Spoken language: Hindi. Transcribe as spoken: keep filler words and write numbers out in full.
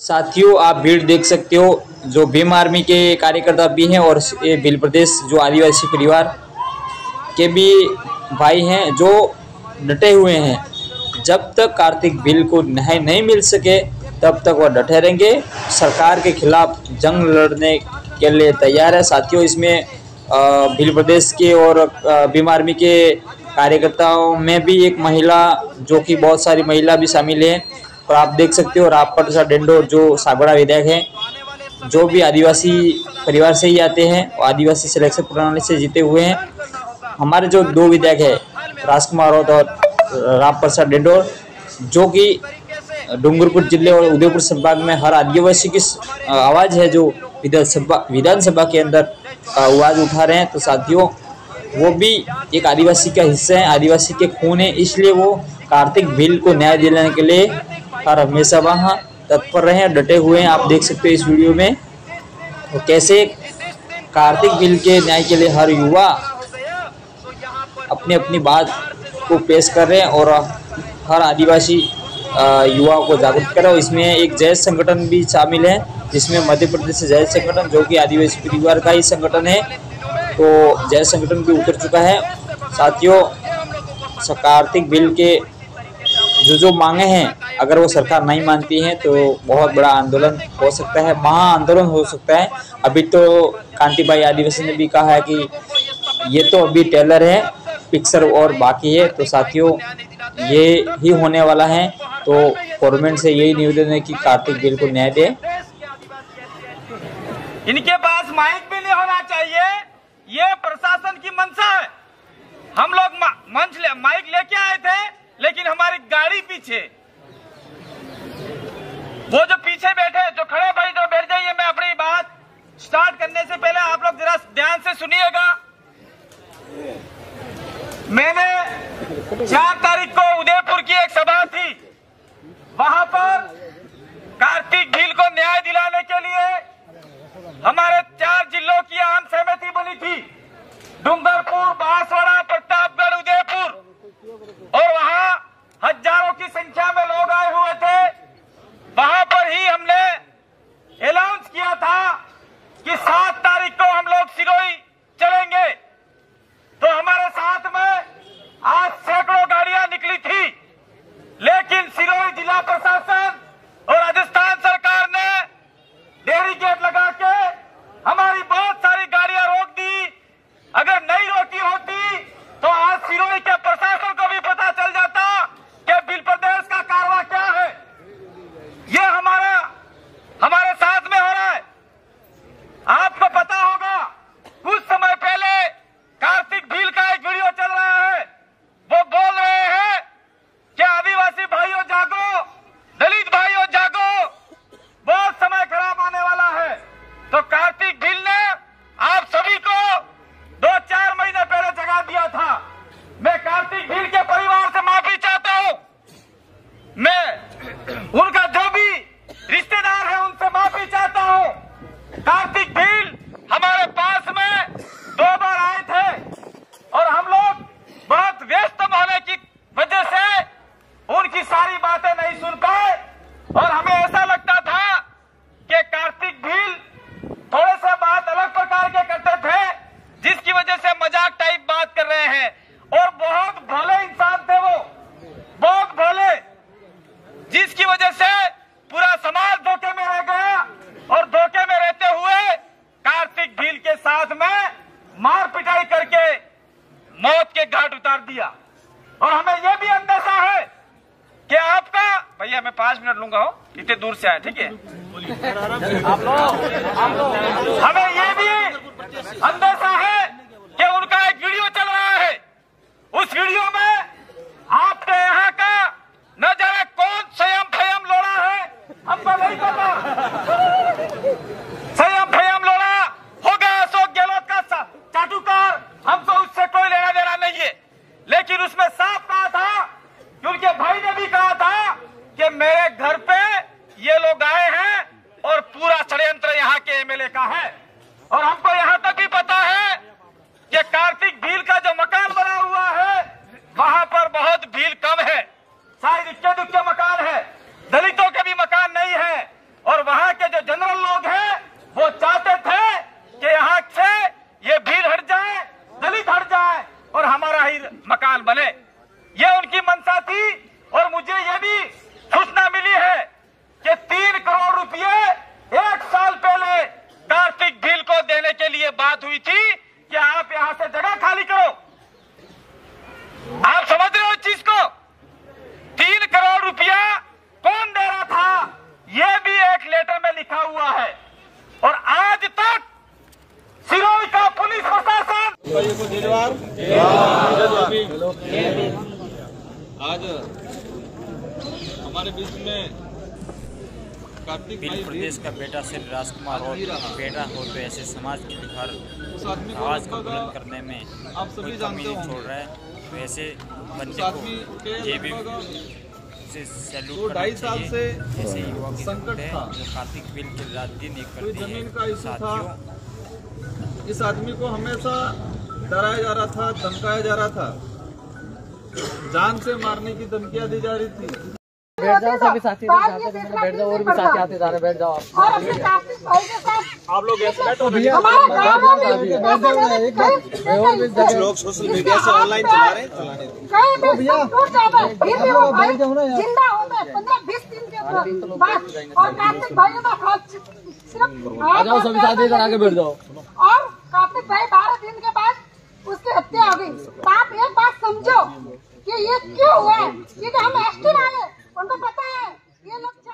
साथियों, आप भीड़ देख सकते हो जो भीम आर्मी के कार्यकर्ता भी हैं और ये भील प्रदेश जो आदिवासी परिवार के भी भाई हैं जो डटे हुए हैं। जब तक कार्तिक भील को न्याय नहीं मिल सके तब तक वह डटे रहेंगे, सरकार के खिलाफ जंग लड़ने के लिए तैयार है। साथियों, इसमें भील प्रदेश के और भीम आर्मी के कार्यकर्ताओं में भी एक महिला जो कि बहुत सारी महिला भी शामिल है। और आप देख सकते हो राम प्रसाद डिंडोर जो सागवाड़ा विधायक हैं, जो भी आदिवासी परिवार से ही आते हैं और आदिवासी सिलेक्शन प्रणाली से जीते हुए हैं। हमारे जो दो विधायक हैं, राजकुमार रावत और राम प्रसाद डिंडोर, जो कि डूंगरपुर जिले और उदयपुर संभाग में हर आदिवासी की आवाज़ है, जो विधानसभा विधानसभा के अंदर आवाज़ उठा रहे हैं। तो साथियों, वो भी एक आदिवासी का हिस्सा है, आदिवासी के खून है, इसलिए वो कार्तिक भील को न्याय दिलाने के लिए हर हमेशा वहाँ तत्पर रहे हैं, डटे हुए हैं। आप देख सकते हो इस वीडियो में तो कैसे कार्तिक भील के न्याय के लिए हर युवा अपनी अपनी बात को पेश कर रहे हैं और हर आदिवासी युवाओं को जागरूक कर रहे हैं। इसमें एक जय संगठन भी शामिल है, जिसमें मध्य प्रदेश से जय संगठन, जो कि आदिवासी परिवार का ही संगठन है, तो जय संगठन भी उतर चुका है। साथियों, कार्तिक भील के जो जो मांगे हैं, अगर वो सरकार नहीं मानती है तो बहुत बड़ा आंदोलन हो सकता है, महा आंदोलन हो सकता है। अभी तो कांतिभाई आदिवासी ने भी कहा है कि ये तो अभी टेलर है, पिक्चर और बाकी है। तो साथियों, ये ही होने वाला है। तो गवर्नमेंट से यही निवेदन है कि कार्तिक भील को न्याय दे। इनके पास माइक भी नहीं होना चाहिए, ये प्रशासन की मंशा है। हम लोग मंच ले, माइक लेके आए थे, लेकिन हमारी गाड़ी पीछे, वो जो पीछे बैठे, जो खड़े भाई तो बैठ जाइए। मैं अपनी बात स्टार्ट करने से पहले आप लोग जरा ध्यान से सुनिएगा। मैंने चार तारीख को उदयपुर की एक सभा थी, वहां पर कार्तिक भील को न्याय दिलाने के लिए हमारे चार जिलों की आम सहमति बनी थी, डूंगरपुर, बांसवाड़ा, प्रतापगढ़, उदयपुर, और वहाँ हजारों की संख्या में लोग आए हुए थे। वहाँ पर ही हमने अनाउंस किया था कि सात तारीख को हम लोग सिरोही चलेंगे। तो हमारे साथ में आज सैकड़ों गाड़ियां निकली थी, लेकिन सिरोही जिला प्रशासन और राजस्थान सरकार ने डेरी गेट लगा के हमारी बहुत सारी गाड़ियां रोक दी। अगर नहीं रोकी होती तो आज सिरोही के प्रशासन को भी पता चल जाता कि भील प्रदेश का कारवा क्या है। ये हमारा हमारे साथ में हो रहा है। आपको पता होगा, कुछ समय पहले कार्तिक भील का एक वीडियो चल रहा है, वो बोल रहे हैं कि आदिवासी भाइयों जागो, दलित भाइयों जागो, बहुत समय खराब आने वाला है। तो कार्तिक भील ने आप सभी को दो चार महीने पहले जगा दिया था। मैं कार्तिक भील के परिवार से माफी चाहता हूं, मैं उनका जो भी रिश्तेदार है उनसे माफी चाहता हूं। कार्तिक भील हमारे पास में दो बार आए थे और हम लोग बहुत व्यस्त होने की वजह से उनकी सारी बातें नहीं सुन पाए, और हमें ऐसा लगता था कि कार्तिक भील थोड़े से बात अलग प्रकार के करते थे, जिसकी वजह से मजाक टाइप बात कर रहे हैं। और बहुत भले इंसान थे वो, बहुत भले, जिसकी वजह से पूरा समाज धोखे में रह गया। और धोखे में रहते हुए कार्तिक भील के साथ में मार पिटाई करके मौत के घाट उतार दिया। और हमें यह भी अंदेशा है कि आपका, भैया मैं पांच मिनट लूंगा, हो इतने दूर से आए, ठीक है। हमें यह भी अंदेशा है कि उनका एक वीडियो चल रहा है, उस वीडियो में आपके यहाँ का न जाने कौन संयम फयम लोड़ा है, हमको नहीं पता। संयम फयम लोड़ा होगा अशोक गहलोत का चाटुकार, हमको उससे कोई लेना देना नहीं है। लेकिन उसमें साफ कहा था, उनके भाई ने भी कहा था कि मेरे घर पे ये लोग आए हैं और पूरा षड्यंत्र यहाँ के एम एल ए का है। और हमको यहाँ तक भी पता है कि कार्तिक भील का जो मकान बना हुआ है वहाँ पर बहुत भील कम है, शायद इक्के दुक्के मकान है, दलितों के भी मकान नहीं है। और परिवार आज हमारे बीच में कार्तिक भील प्रदेश का बेटा श्री राजकुमार रावत बेटा हो तो ऐसे समाज की हर आवाज को बुलंद करने में आप सभी जानते हो छोड़ रहा है। तो ऐसे बच्चे को ये भी दो ढाई साल से संकट था जो कार्तिक भील के रात दिन एक करते हैं। इस आदमी को हमेशा डराया जा रहा था, धमकाया जा रहा था, जान से मारने की धमकियां दी जा रही थी। बैठ जाओ सभी साथी जाते थे, बैठ जाओ और भी साथी आते जा रहे, बैठ जाओ आप लोग लोग सोशल मीडिया से ऑनलाइन चला रहे हैं। जाओ सभी साथी इधर आके बैठ जाओ। और कार्तिक भाई बारह दिन के बाद उसकी हत्या हो गई। आप एक बात समझो कि ये क्यों हुआ है, क्योंकि हम एस टी वाले उनको पता है ये लोग